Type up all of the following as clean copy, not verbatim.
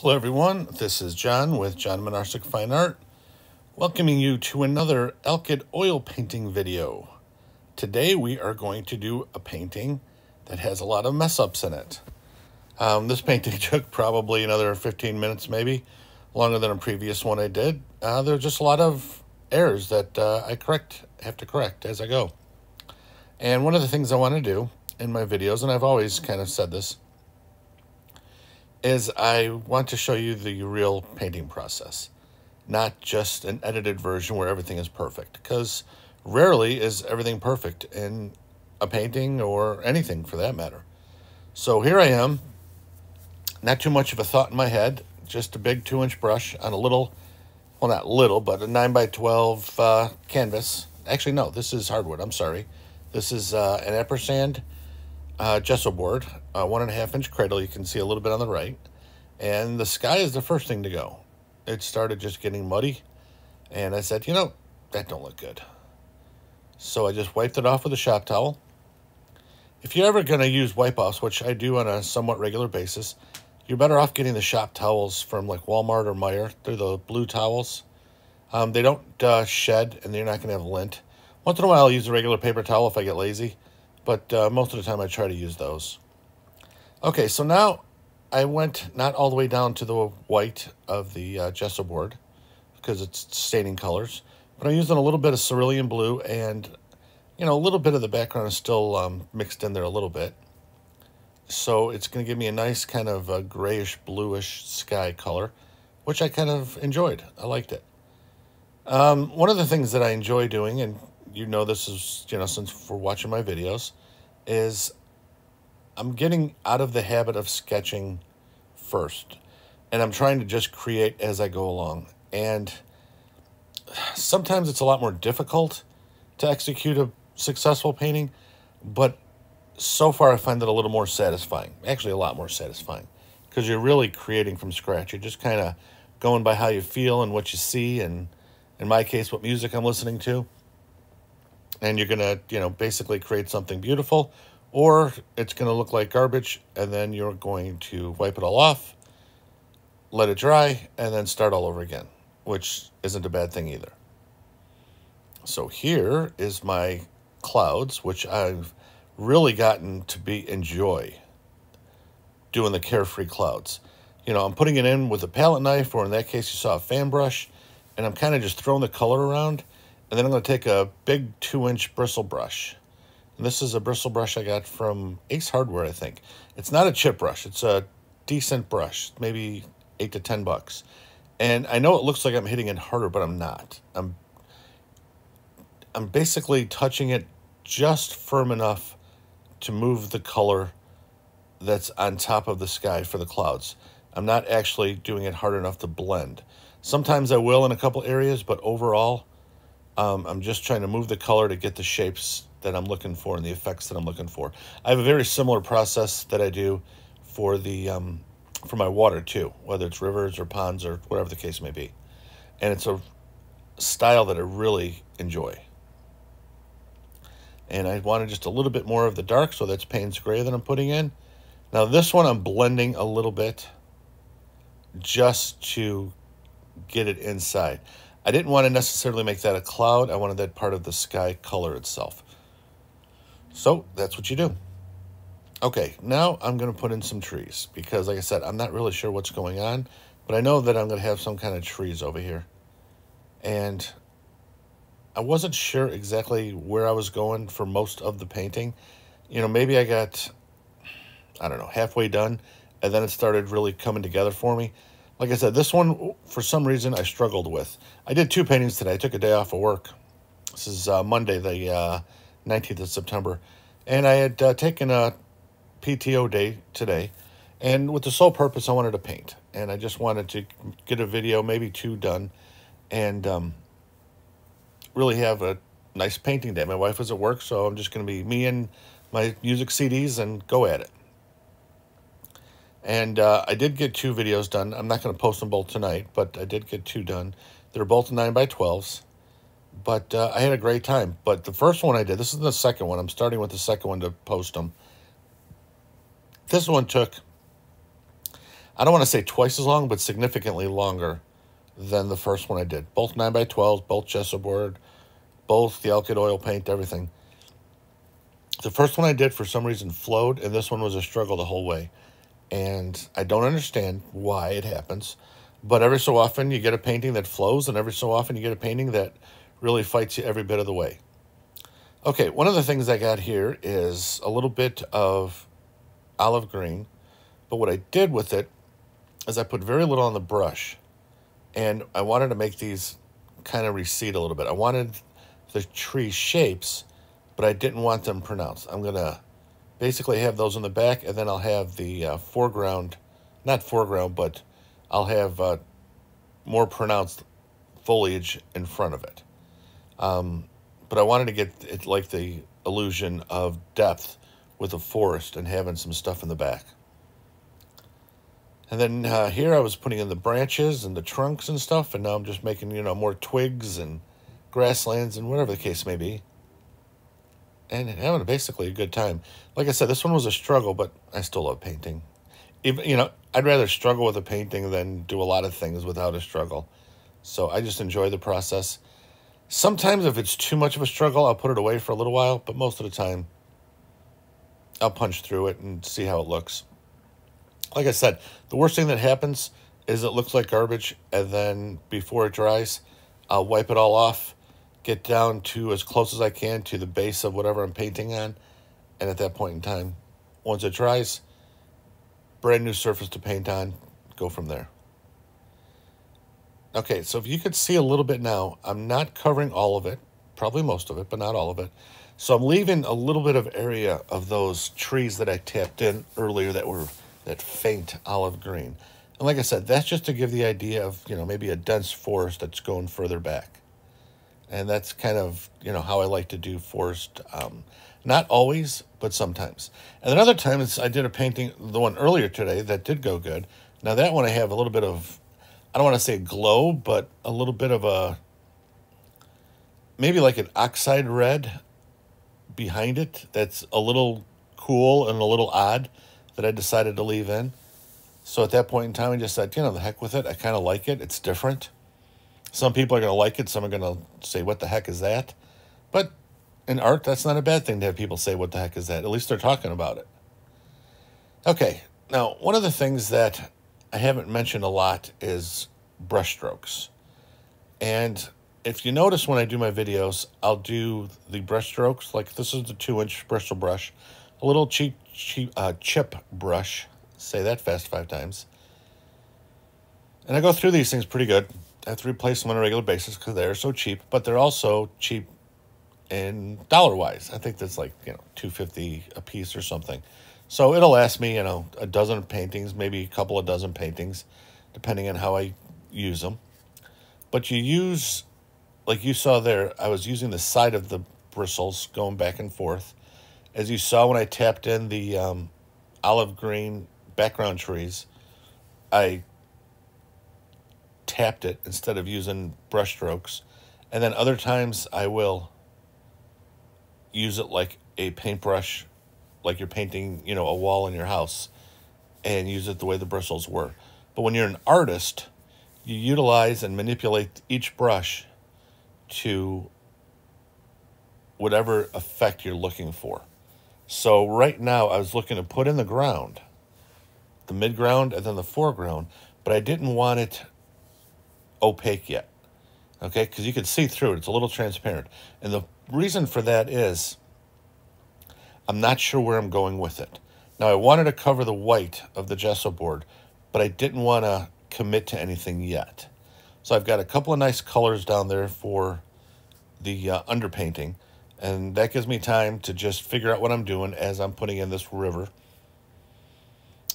Hello everyone, this is John with John Minarcik Fine Art, welcoming you to another Elkett oil painting video. Today we are going to do a painting that has a lot of mess ups in it. This painting took probably another 15 minutes maybe, longer than a previous one I did. There's just a lot of errors that I have to correct as I go. And one of the things I want to do in my videos, and I've always kind of said this, is I want to show you the real painting process, not just an edited version where everything is perfect, because rarely is everything perfect in a painting or anything for that matter. So here I am, not too much of a thought in my head, just a big 2-inch brush on a little, well not little, but a 9x12 canvas. Actually no, this is hardwood, I'm sorry. This is an Ampersand gesso board, 1.5-inch cradle. You can see a little bit on the right, and the sky is the first thing to go. It started just getting muddy, and I said, you know, that don't look good. So I just wiped it off with a shop towel. If you're ever going to use wipe-offs, which I do on a somewhat regular basis, you're better off getting the shop towels from like Walmart or Meijer. They're the blue towels. They don't shed, and they're not going to have lint. Once in a while, I'll use a regular paper towel if I get lazy. But most of the time I try to use those. Okay, so now I went not all the way down to the white of the gesso board because it's staining colors, but I'm using a little bit of cerulean blue, and you know, a little bit of the background is still mixed in there a little bit. So it's going to give me a nice kind of a grayish bluish sky color, which I kind of enjoyed. I liked it. One of the things that I enjoy doing, and you know this is, you know, since we're watching my videos, is I'm getting out of the habit of sketching first, and I'm trying to just create as I go along. And sometimes it's a lot more difficult to execute a successful painting, but so far I find it a little more satisfying, actually a lot more satisfying, because you're really creating from scratch. You're just kind of going by how you feel and what you see, and in my case what music I'm listening to. And you're going to, you know, basically create something beautiful, or it's going to look like garbage, and then you're going to wipe it all off, let it dry, and then start all over again, which isn't a bad thing either. So here is my clouds, which I've really gotten to enjoy doing the carefree clouds. You know, I'm putting it in with a palette knife, or in that case, you saw a fan brush, and I'm kind of just throwing the color around. And then I'm going to take a big 2-inch bristle brush. And this is a bristle brush I got from Ace Hardware, I think. It's not a chip brush. It's a decent brush, maybe $8 to $10. And I know it looks like I'm hitting it harder, but I'm not. I'm basically touching it just firm enough to move the color that's on top of the sky for the clouds. I'm not actually doing it hard enough to blend. Sometimes I will in a couple areas, but overall, I'm just trying to move the color to get the shapes that I'm looking for and the effects that I'm looking for. I have a very similar process that I do for the for my water too, whether it's rivers or ponds or whatever the case may be. And it's a style that I really enjoy. And I wanted just a little bit more of the dark, so that's Payne's gray that I'm putting in. Now this one I'm blending a little bit just to get it inside. I didn't want to necessarily make that a cloud. I wanted that part of the sky color itself. So that's what you do. Okay, now I'm going to put in some trees because, like I said, I'm not really sure what's going on, but I know that I'm going to have some kind of trees over here. And I wasn't sure exactly where I was going for most of the painting. You know, maybe I got, I don't know, halfway done, and then it started really coming together for me. Like I said, this one, for some reason, I struggled with. I did two paintings today. I took a day off of work. This is Monday, the 19th of September. And I had taken a PTO day today. And with the sole purpose, I wanted to paint. And I just wanted to get a video, maybe two done, and really have a nice painting day. My wife was at work, so I'm just going to be me and my music CDs and go at it. And I did get two videos done. I'm not going to post them both tonight, but I did get two done. They're both 9x12s, but I had a great time. But the first one I did, this is the second one. I'm starting with the second one to post them. This one took, I don't want to say twice as long, but significantly longer than the first one I did. Both 9x12s, both checkerboard, both the alkyd oil paint, everything. The first one I did, for some reason, flowed, and this one was a struggle the whole way. And I don't understand why it happens, but every so often you get a painting that flows, and every so often you get a painting that really fights you every bit of the way. Okay, one of the things I got here is a little bit of olive green, but what I did with it is I put very little on the brush, and I wanted to make these kind of recede a little bit. I wanted the tree shapes, but I didn't want them pronounced. I'm going to basically have those in the back, and then I'll have the foreground, not foreground, but I'll have more pronounced foliage in front of it. But I wanted to get it like the illusion of depth with a forest and having some stuff in the back. And then here I was putting in the branches and the trunks and stuff, and now I'm just making, you know, more twigs and grasslands and whatever the case may be. And having basically a good time. Like I said, this one was a struggle, but I still love painting. Even, you know, I'd rather struggle with a painting than do a lot of things without a struggle. So I just enjoy the process. Sometimes if it's too much of a struggle, I'll put it away for a little while, but most of the time, I'll punch through it and see how it looks. Like I said, the worst thing that happens is it looks like garbage, and then before it dries, I'll wipe it all off, get down to as close as I can to the base of whatever I'm painting on, and at that point in time, once it dries, brand new surface to paint on, go from there. Okay, so if you could see a little bit now, I'm not covering all of it, probably most of it, but not all of it. So I'm leaving a little bit of area of those trees that I tapped in earlier that were that faint olive green. And like I said, that's just to give the idea of, you know, maybe a dense forest that's going further back. And that's kind of, you know, how I like to do forest. Not always, but sometimes. And then other times I did a painting, the one earlier today, that did go good. Now that one I have a little bit of, I don't want to say glow, but a little bit of a, maybe like an oxide red behind it that's a little cool and a little odd that I decided to leave in. So at that point in time, I just said, you know, the heck with it. I kind of like it. It's different. Some people are going to like it. Some are going to say, what the heck is that? But in art, that's not a bad thing to have people say, what the heck is that? At least they're talking about it. Okay. Now, one of the things that I haven't mentioned a lot is brush strokes. And if you notice when I do my videos, I'll do the brush strokes. Like this is the 2-inch bristle brush, a little chip brush. Say that fast 5 times. And I go through these things pretty good. I have to replace them on a regular basis because they're so cheap, but they're also cheap in dollar-wise. I think that's like, you know, $2.50 a piece or something. So it'll last me, you know, a dozen paintings, maybe a couple of dozen paintings, depending on how I use them. But you use, like you saw there, I was using the side of the bristles going back and forth. As you saw when I tapped in the olive green background trees, I tapped it instead of using brush strokes. And then other times I will use it like a paintbrush, like you're painting, you know, a wall in your house, and use it the way the bristles were. But when you're an artist, you utilize and manipulate each brush to whatever effect you're looking for. So right now I was looking to put in the ground, the midground and then the foreground, but I didn't want it opaque yet, okay, because you can see through it. It's a little transparent, and the reason for that is I'm not sure where I'm going with it. Now I wanted to cover the white of the gesso board, but I didn't want to commit to anything yet. So I've got a couple of nice colors down there for the underpainting, and that gives me time to just figure out what I'm doing as I'm putting in this river.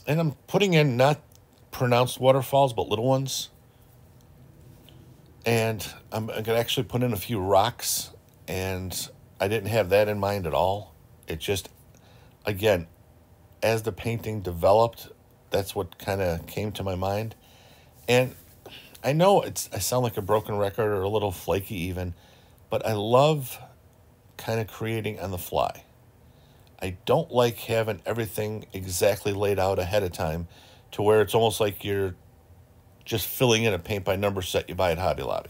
And I'm putting in not pronounced waterfalls, but little ones. And I'm going to actually put in a few rocks, and I didn't have that in mind at all. It just, again, as the painting developed, that's what kind of came to my mind. And I know I sound like a broken record or a little flaky even, but I love kind of creating on the fly. I don't like having everything exactly laid out ahead of time to where it's almost like you're just filling in a paint-by-number set you buy at Hobby Lobby.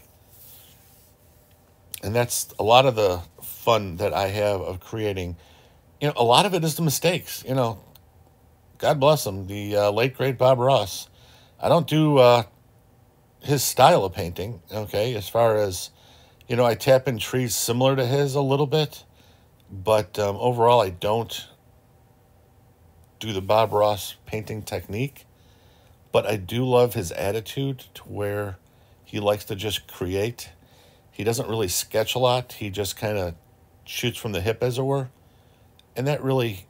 And that's a lot of the fun that I have of creating. You know, a lot of it is the mistakes. You know, God bless him, the late, great Bob Ross. I don't do his style of painting, okay, as far as, you know, I tap in trees similar to his a little bit, but overall I don't do the Bob Ross painting technique. But I do love his attitude to where he likes to just create. He doesn't really sketch a lot. He just kind of shoots from the hip, as it were. And that really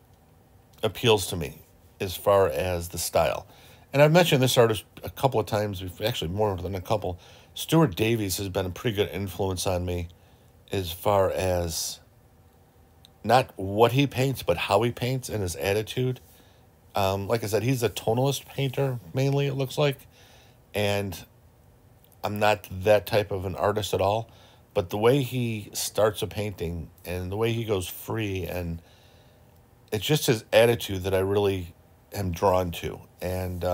appeals to me as far as the style. And I've mentioned this artist a couple of times, actually more than a couple. Stuart Davies has been a pretty good influence on me as far as not what he paints, but how he paints and his attitude. Like I said, he's a tonalist painter, mainly, it looks like. And I'm not that type of an artist at all. But the way he starts a painting and the way he goes free, and it's just his attitude that I really am drawn to. And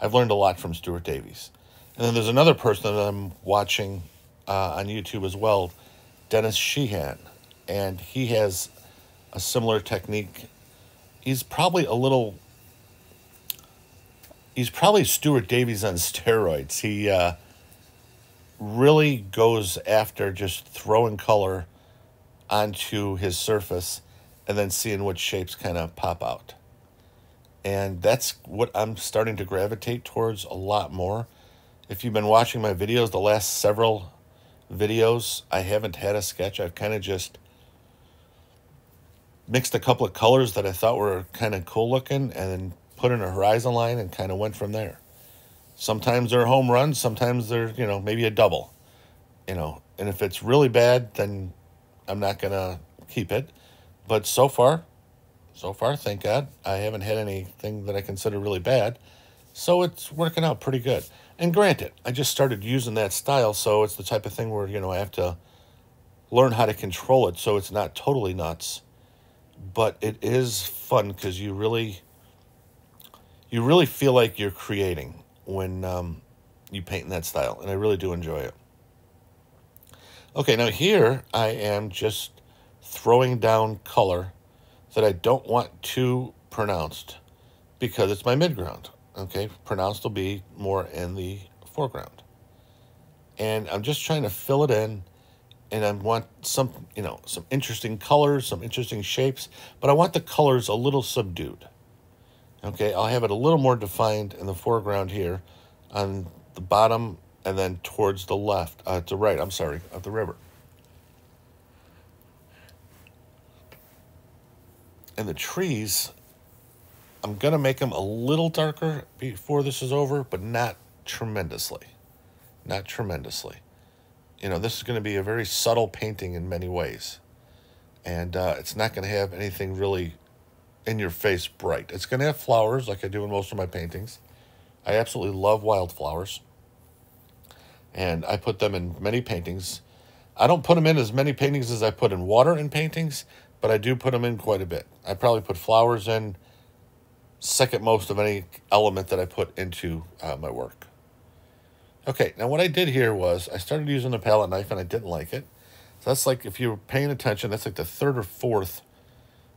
I've learned a lot from Stuart Davies. And then there's another person that I'm watching on YouTube as well, Dennis Sheehan. And he has a similar technique. He's probably a little, he's probably Stuart Davies on steroids. He really goes after just throwing color onto his surface and then seeing what shapes kind of pop out. And that's what I'm starting to gravitate towards a lot more. If you've been watching my videos, the last several videos, I haven't had a sketch. I've kind of just mixed a couple of colors that I thought were kind of cool looking and then put in a horizon line and kind of went from there. Sometimes they're home runs, sometimes they're, you know, maybe a double, you know, and if it's really bad, then I'm not going to keep it. But so far, thank God, I haven't had anything that I consider really bad. So it's working out pretty good. And granted, I just started using that style, so it's the type of thing where, you know, I have to learn how to control it so it's not totally nuts. But it is fun because you really feel like you're creating when you paint in that style. And I really do enjoy it. Okay, now here I am just throwing down color that I don't want too pronounced because it's my midground. Okay, pronounced will be more in the foreground. And I'm just trying to fill it in. And I want some, you know, some interesting colors, some interesting shapes, but I want the colors a little subdued. Okay, I'll have it a little more defined in the foreground here on the bottom and then towards the left, to right, I'm sorry, of the river. And the trees, I'm going to make them a little darker before this is over, but not tremendously. Not tremendously. You know, this is going to be a very subtle painting in many ways. And it's not going to have anything really in your face bright. It's going to have flowers like I do in most of my paintings. I absolutely love wildflowers. And I put them in many paintings. I don't put them in as many paintings as I put in water in paintings, but I do put them in quite a bit. I probably put flowers in second most of any element that I put into my work. Okay, now what I did here was I started using the palette knife and I didn't like it. So that's like, if you were paying attention, that's like the third or fourth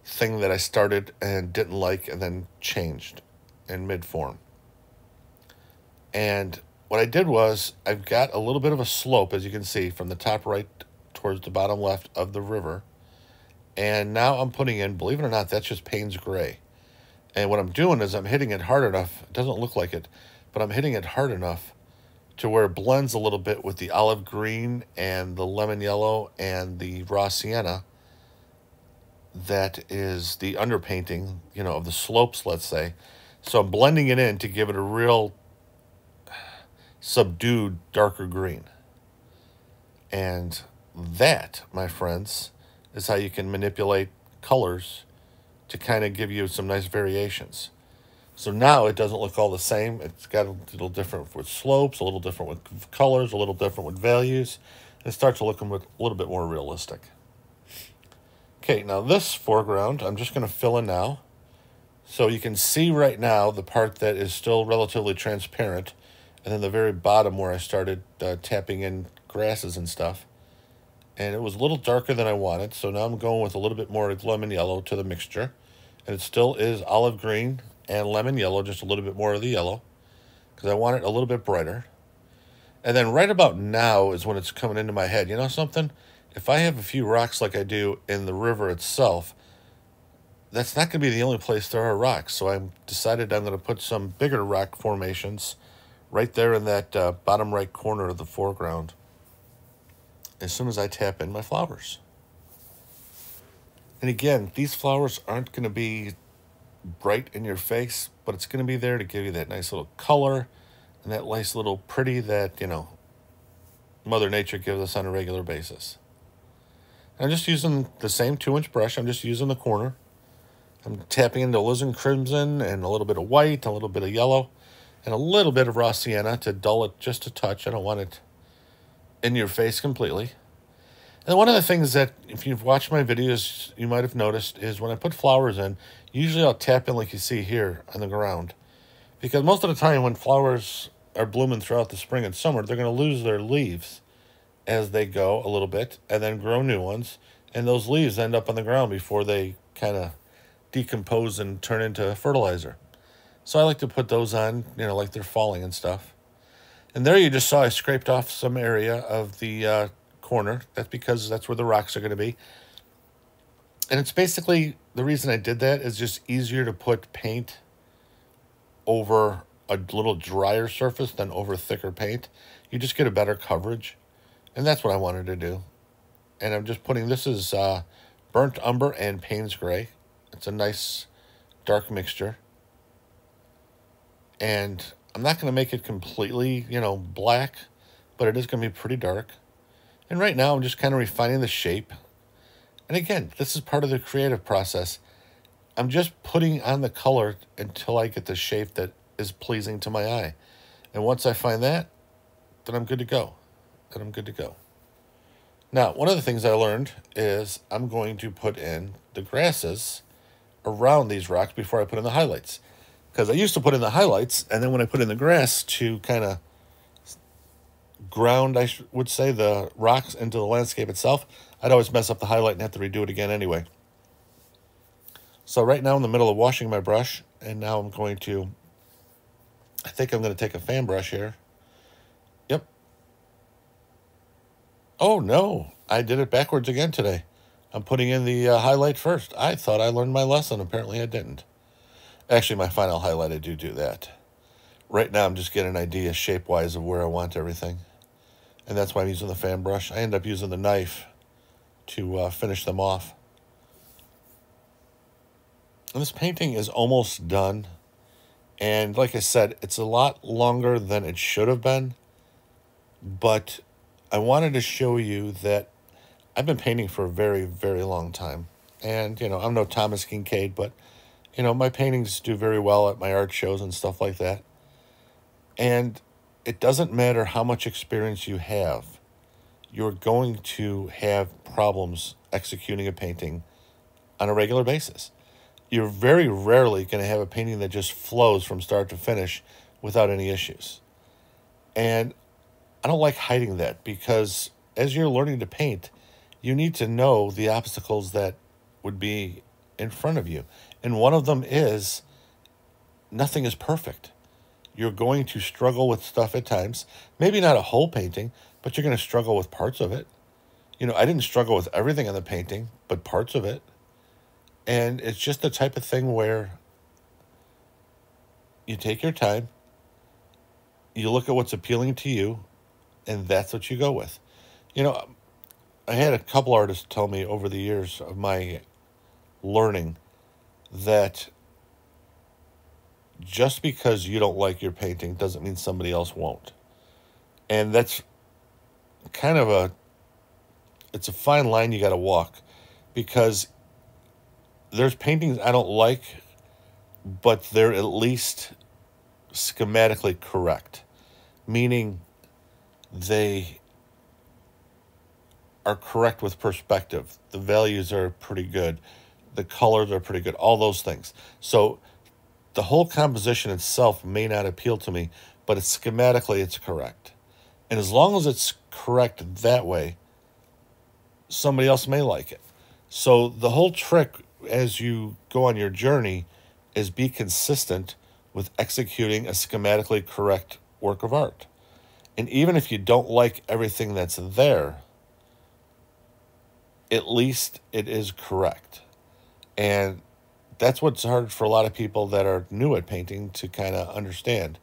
thing that I started and didn't like and then changed in mid-form. And what I did was I've got a little bit of a slope, as you can see, from the top right towards the bottom left of the river. And now I'm putting in, believe it or not, that's just Payne's gray. And what I'm doing is I'm hitting it hard enough. It doesn't look like it, but I'm hitting it hard enough to where it blends a little bit with the olive green and the lemon yellow and the raw sienna that is the underpainting, you know, of the slopes, let's say. So I'm blending it in to give it a real subdued darker green. And that, my friends, is how you can manipulate colors to kind of give you some nice variations. So now it doesn't look all the same. It's got a little different with slopes, a little different with colors, a little different with values. It starts to look a little bit more realistic. Okay, now this foreground, I'm just going to fill in now. So you can see right now the part that is still relatively transparent, and then the very bottom where I started tapping in grasses and stuff. And it was a little darker than I wanted, so now I'm going with a little bit more lemon yellow to the mixture. And it still is olive green and lemon yellow, just a little bit more of the yellow, because I want it a little bit brighter. And then right about now is when it's coming into my head. You know something? If I have a few rocks like I do in the river itself, that's not going to be the only place there are rocks. So I decided I'm going to put some bigger rock formations right there in that bottom right corner of the foreground as soon as I tap in my flowers. And again, these flowers aren't going to be bright in your face, but it's going to be there to give you that nice little color and that nice little pretty that, you know, Mother Nature gives us on a regular basis. And I'm just using the same 2-inch brush. I'm just using the corner. I'm tapping into alizarin crimson and a little bit of white, a little bit of yellow, and a little bit of raw sienna to dull it just a touch. I don't want it in your face completely. And one of the things that, if you've watched my videos, you might have noticed is when I put flowers in, usually I'll tap in like you see here on the ground. Because most of the time when flowers are blooming throughout the spring and summer, they're going to lose their leaves as they go a little bit and then grow new ones. And those leaves end up on the ground before they kind of decompose and turn into fertilizer. So I like to put those on, you know, like they're falling and stuff. And there you just saw I scraped off some area of the corner. That's because that's where the rocks are going to be. And it's basically, the reason I did that is just easier to put paint over a little drier surface than over thicker paint. You just get a better coverage, and that's what I wanted to do. And I'm just putting, this is burnt umber and Payne's gray. It's a nice dark mixture, and I'm not going to make it completely, you know, black, but it is going to be pretty dark. And right now I'm just kind of refining the shape. And again, this is part of the creative process. I'm just putting on the color until I get the shape that is pleasing to my eye. And once I find that, then I'm good to go. Now, one of the things I learned is I'm going to put in the grasses around these rocks before I put in the highlights. Because I used to put in the highlights, and then when I put in the grass to kind of ground, I would say, the rocks into the landscape itself, I'd always mess up the highlight and have to redo it again anyway. So right now I'm in the middle of washing my brush, and now I'm going to, I think I'm going to take a fan brush here. Yep. Oh no, I did it backwards again today. I'm putting in the highlight first. I thought I learned my lesson. Apparently I didn't. Actually, my final highlight, I do that. Right now I'm just getting an idea shape-wise of where I want everything. And that's why I'm using the fan brush. I end up using the knife to finish them off. And this painting is almost done. And like I said, it's a lot longer than it should have been. But I wanted to show you that I've been painting for a very, very long time. And, you know, I'm no Thomas Kinkade, but, you know, my paintings do very well at my art shows and stuff like that. And it doesn't matter how much experience you have. You're going to have problems executing a painting on a regular basis. You're very rarely going to have a painting that just flows from start to finish without any issues. And I don't like hiding that, because as you're learning to paint, you need to know the obstacles that would be in front of you. And one of them is nothing is perfect. You're going to struggle with stuff at times. Maybe not a whole painting, but you're going to struggle with parts of it. You know, I didn't struggle with everything in the painting, but parts of it. And it's just the type of thing where you take your time, you look at what's appealing to you, and that's what you go with. You know, I had a couple artists tell me over the years of my learning that just because you don't like your painting doesn't mean somebody else won't. And that's kind of a, it's a fine line you got to walk, because there's paintings I don't like, but they're at least schematically correct, meaning they are correct with perspective. The values are pretty good. The colors are pretty good, all those things. So The whole composition itself may not appeal to me, but schematically it's correct. And as long as it's correct that way, somebody else may like it. So the whole trick as you go on your journey is be consistent with executing a schematically correct work of art. And even if you don't like everything that's there, at least it is correct. And that's what's hard for a lot of people that are new at painting to kind of understand.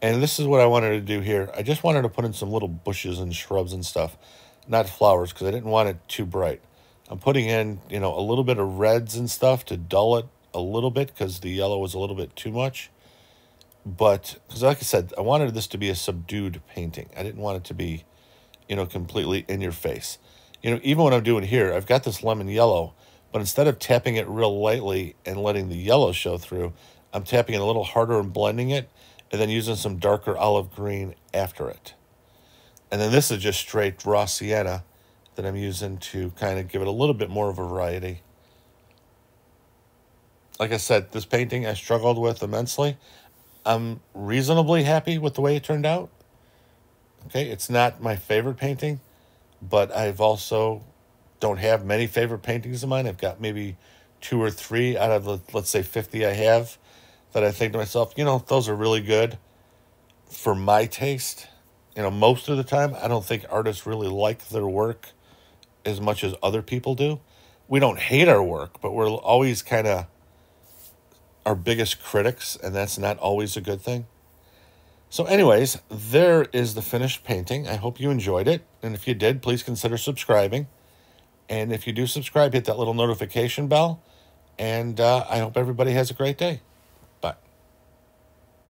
And this is what I wanted to do here. I just wanted to put in some little bushes and shrubs and stuff, not flowers, because I didn't want it too bright. I'm putting in, you know, a little bit of reds and stuff to dull it a little bit because the yellow was a little bit too much. But, because like I said, I wanted this to be a subdued painting. I didn't want it to be, you know, completely in your face. You know, even what I'm doing here, I've got this lemon yellow, but instead of tapping it real lightly and letting the yellow show through, I'm tapping it a little harder and blending it, and then using some darker olive green after it. And then this is just straight raw sienna that I'm using to kind of give it a little bit more of a variety. Like I said, this painting I struggled with immensely. I'm reasonably happy with the way it turned out. Okay, it's not my favorite painting, but I've also don't have many favorite paintings of mine. I've got maybe 2 or 3 out of the, let's say, 50 I have, that I think to myself, you know, those are really good for my taste. You know, most of the time, I don't think artists really like their work as much as other people do. We don't hate our work, but we're always kind of our biggest critics, and that's not always a good thing. So anyways, there is the finished painting. I hope you enjoyed it. And if you did, please consider subscribing. And if you do subscribe, hit that little notification bell. And I hope everybody has a great day.